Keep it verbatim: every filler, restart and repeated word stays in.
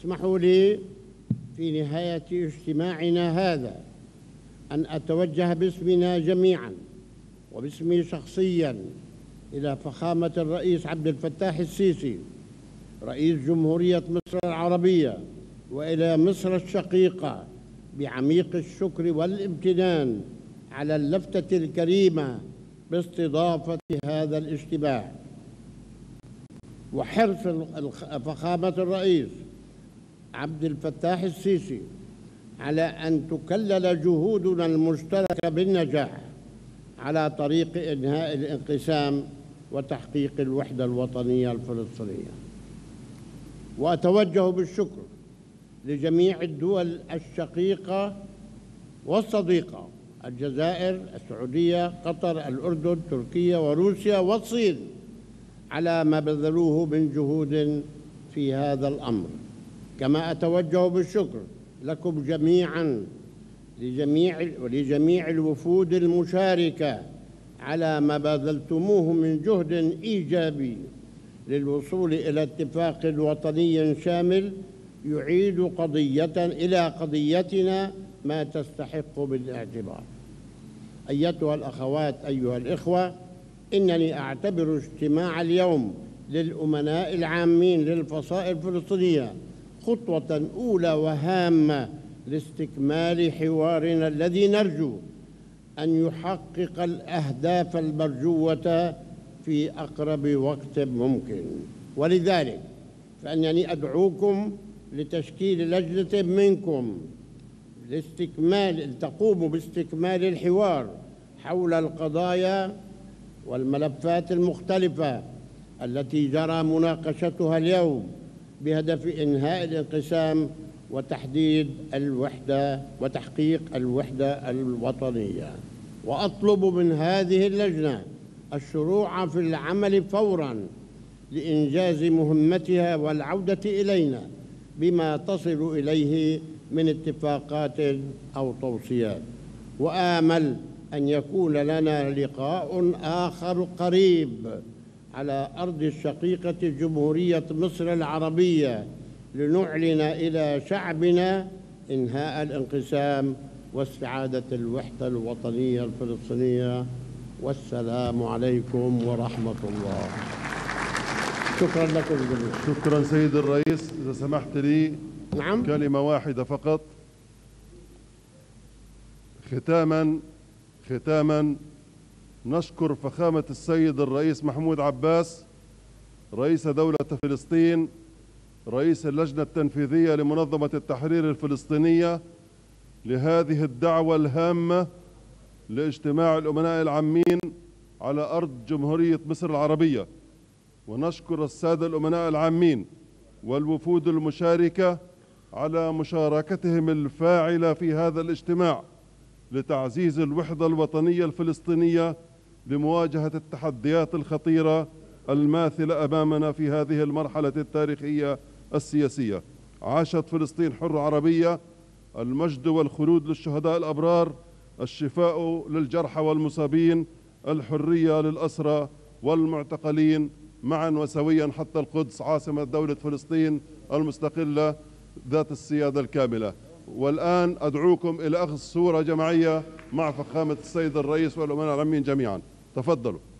اسمحوا لي في نهاية اجتماعنا هذا أن أتوجه باسمنا جميعاً وباسمي شخصياً إلى فخامة الرئيس عبد الفتاح السيسي رئيس جمهورية مصر العربية وإلى مصر الشقيقة بعميق الشكر والامتنان على اللفتة الكريمة باستضافة هذا الاجتماع. وحرص فخامة الرئيس عبد الفتاح السيسي على أن تكلل جهودنا المشتركة بالنجاح على طريق إنهاء الانقسام وتحقيق الوحدة الوطنية الفلسطينية. وأتوجه بالشكر لجميع الدول الشقيقة والصديقة: الجزائر، السعودية، قطر، الأردن، تركيا وروسيا والصين، على ما بذلوه من جهود في هذا الأمر. كما أتوجه بالشكر لكم جميعاً لجميع ولجميع الوفود المشاركة على ما بذلتموه من جهد إيجابي للوصول إلى اتفاق وطني شامل يعيد قضية إلى قضيتنا ما تستحق بالاعتبار. أيتها الأخوات، أيها الإخوة، إنني أعتبر اجتماع اليوم للأمناء العامين للفصائل الفلسطينية خطوة أولى وهامة لاستكمال حوارنا الذي نرجو أن يحقق الأهداف المرجوة في أقرب وقت ممكن. ولذلك فأنني أدعوكم لتشكيل لجنة منكم لاستكمال تقوم باستكمال الحوار حول القضايا والملفات المختلفة التي جرى مناقشتها اليوم بهدف إنهاء الانقسام وتحديد الوحدة وتحقيق الوحدة الوطنية. وأطلب من هذه اللجنة الشروع في العمل فوراً لإنجاز مهمتها والعودة إلينا بما تصل إليه من اتفاقات أو توصيات. وآمل أن يكون لنا لقاء آخر قريب على أرض الشقيقة جمهورية مصر العربية لنعلن إلى شعبنا إنهاء الانقسام واستعادة الوحدة الوطنية الفلسطينية. والسلام عليكم ورحمة الله. شكرا لكم جميعا. شكرا سيد الرئيس. إذا سمحت لي نعم كلمة واحدة فقط ختاما. ختاما نشكر فخامة السيد الرئيس محمود عباس رئيس دولة فلسطين، رئيس اللجنة التنفيذية لمنظمة التحرير الفلسطينية، لهذه الدعوة الهامة لاجتماع الأمناء العامين على أرض جمهورية مصر العربية. ونشكر السادة الأمناء العامين والوفود المشاركة على مشاركتهم الفاعلة في هذا الاجتماع لتعزيز الوحدة الوطنية الفلسطينية لمواجهة التحديات الخطيرة الماثلة أمامنا في هذه المرحلة التاريخية السياسية. عاشت فلسطين حرة عربية. المجد والخلود للشهداء الأبرار، الشفاء للجرحى والمصابين، الحرية للأسرى والمعتقلين، معا وسويا حتى القدس عاصمة دولة فلسطين المستقلة ذات السيادة الكاملة. والآن أدعوكم إلى أخذ صورة جماعية مع فخامة السيد الرئيس والأمناء العامين جميعا. تفضلوا.